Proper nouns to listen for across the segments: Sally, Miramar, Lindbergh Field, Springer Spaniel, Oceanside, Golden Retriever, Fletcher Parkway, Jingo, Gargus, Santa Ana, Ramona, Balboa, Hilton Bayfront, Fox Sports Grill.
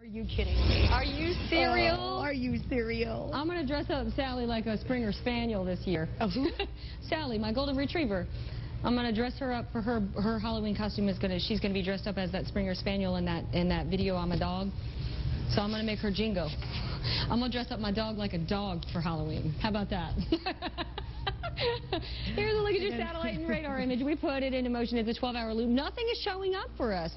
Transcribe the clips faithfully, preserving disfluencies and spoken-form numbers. Are you kidding me? Are you cereal? Oh, are you cereal? I'm going to dress up Sally like a Springer Spaniel this year. Oh. Sally, my Golden Retriever. I'm going to dress her up for her her Halloween costume. Is going to she's going to be dressed up as that Springer Spaniel in that in that video I'm a dog. So I'm going to make her Jingo. I'm going to dress up my dog like a dog for Halloween. How about that? Here's a look at your satellite and radar image. We put it into motion. It's a twelve hour loop. Nothing is showing up for us,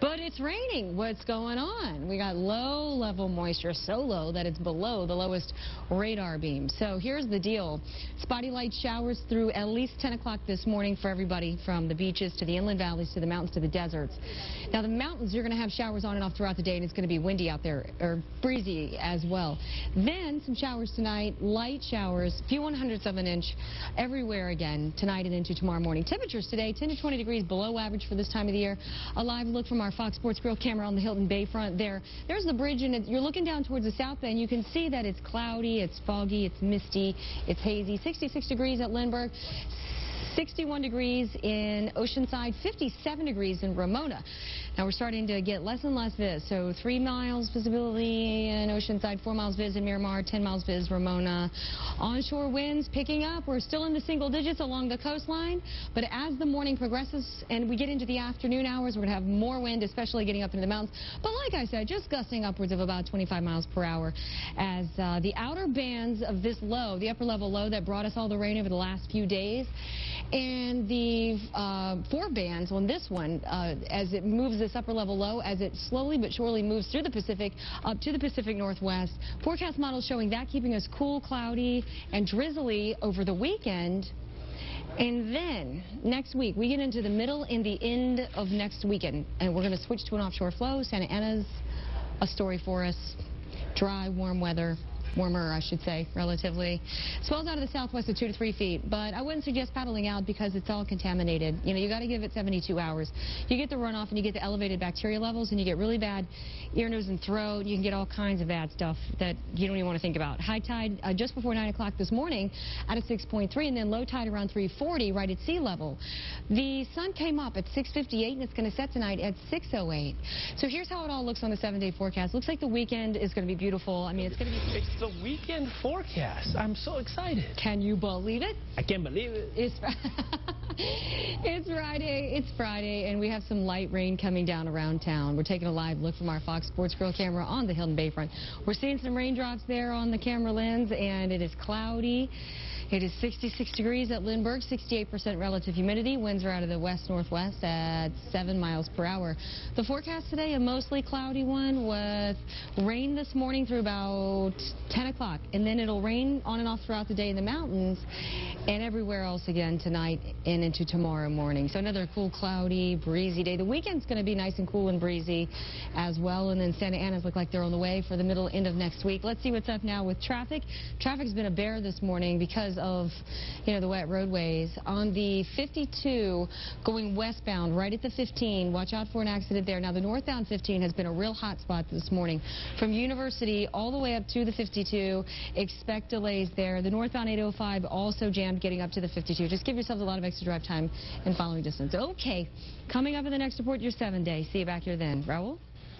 but it's raining. What's going on? We got low-level moisture, so low that it's below the lowest radar beam. So here's the deal. Spotty light showers through at least ten o'clock this morning for everybody, from the beaches to the inland valleys to the mountains to the deserts. Now, the mountains, you're going to have showers on and off throughout the day, and it's going to be windy out there, or breezy as well. Then some showers tonight, light showers, a few one hundredths of an inch. Everywhere again tonight and into tomorrow morning. Temperatures today ten to twenty degrees below average for this time of the year. A live look from our Fox Sports Grill camera on the Hilton Bayfront there. There's the bridge, and it, you're looking down towards the south end. You can see that it's cloudy, it's foggy, it's misty, it's hazy. sixty-six degrees at Lindbergh, sixty-one degrees in Oceanside, fifty-seven degrees in Ramona. Now we're starting to get less and less viz. So three miles visibility in Oceanside, four miles viz in Miramar, ten miles viz Ramona. Onshore winds picking up. We're still in the single digits along the coastline, but as the morning progresses and we get into the afternoon hours, we're going to have more wind, especially getting up into the mountains. But like I said, just gusting upwards of about twenty-five miles per hour as uh, the outer bands of this low, the upper level low that brought us all the rain over the last few days, and the uh, four bands on this one, uh, as it moves this upper level low, as it slowly but surely moves through the Pacific up to the Pacific Northwest. Forecast models showing that keeping us cool, cloudy, and drizzly over the weekend. And then next week, we get into the middle and the end of next weekend, and we're going to switch to an offshore flow. Santa Ana's a story for us. Dry, warm weather. Warmer, I should say, relatively. Swells out of the southwest at two to three feet, but I wouldn't suggest paddling out because it's all contaminated. You know, you got to give it seventy-two hours. You get the runoff and you get the elevated bacteria levels, and you get really bad ear, nose, and throat. You can get all kinds of bad stuff that you don't even want to think about. High tide uh, just before nine o'clock this morning at a six point three, and then low tide around three forty, right at sea level. The sun came up at six fifty-eight, and it's going to set tonight at six oh eight. So here's how it all looks on the seven-day forecast. Looks like the weekend is going to be beautiful. I mean, it's going to be. It's the weekend forecast. I'm so excited. Can you believe it? I can't believe it. It's, it's Friday. It's Friday, and we have some light rain coming down around town. We're taking a live look from our Fox Sports Grill camera on the Hilton Bayfront. We're seeing some raindrops there on the camera lens, and it is cloudy. It is sixty-six degrees at Lindbergh, sixty-eight percent relative humidity. Winds are out of the west-northwest at seven miles per hour. The forecast today, a mostly cloudy one with rain this morning through about ten o'clock. And then it'll rain on and off throughout the day in the mountains and everywhere else again tonight and into tomorrow morning. So another cool, cloudy, breezy day. The weekend's going to be nice and cool and breezy as well. And then Santa Ana's look like they're on the way for the middle end of next week. Let's see what's up now with traffic. Traffic's been a bear this morning because of, you know, the wet roadways. On the fifty-two going westbound, right at the fifteen, watch out for an accident there. Now, the northbound fifteen has been a real hot spot this morning. From University all the way up to the fifty-two, expect delays there. The northbound eight oh five also jammed getting up to the fifty-two. Just give yourselves a lot of extra drive time and following distance. Okay, coming up in the next report, your seven-day. See you back here then. Raul?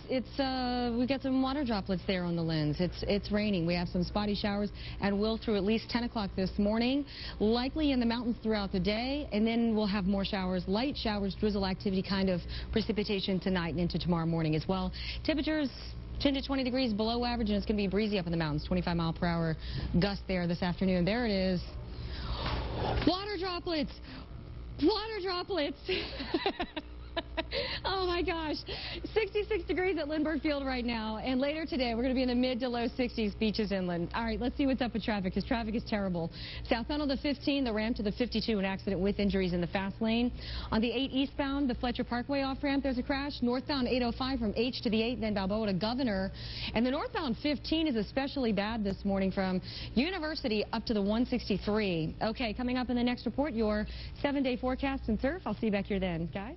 It's uh, we got some water droplets there on the lens. It's it's raining. We have some spotty showers and will through at least ten o'clock this morning, likely in the mountains throughout the day, and then we'll have more showers, light showers, drizzle activity, kind of precipitation tonight and into tomorrow morning as well. Temperatures ten to twenty degrees below average, and it's going to be breezy up in the mountains. twenty-five mile per hour gust there this afternoon. There it is. Water droplets. Water droplets. Oh my gosh, sixty-six degrees at Lindbergh Field right now, and later today we're going to be in the mid to low sixties, beaches inland. All right, let's see what's up with traffic, because traffic is terrible. Southbound on the fifteen, the ramp to the fifty-two, an accident with injuries in the fast lane. On the eight eastbound, the Fletcher Parkway off-ramp, there's a crash. Northbound eight oh five from H to the eight, then Balboa to Governor. And the northbound fifteen is especially bad this morning from University up to the one sixty-three. Okay, coming up in the next report, your seven-day forecast and surf. I'll see you back here then. Guys?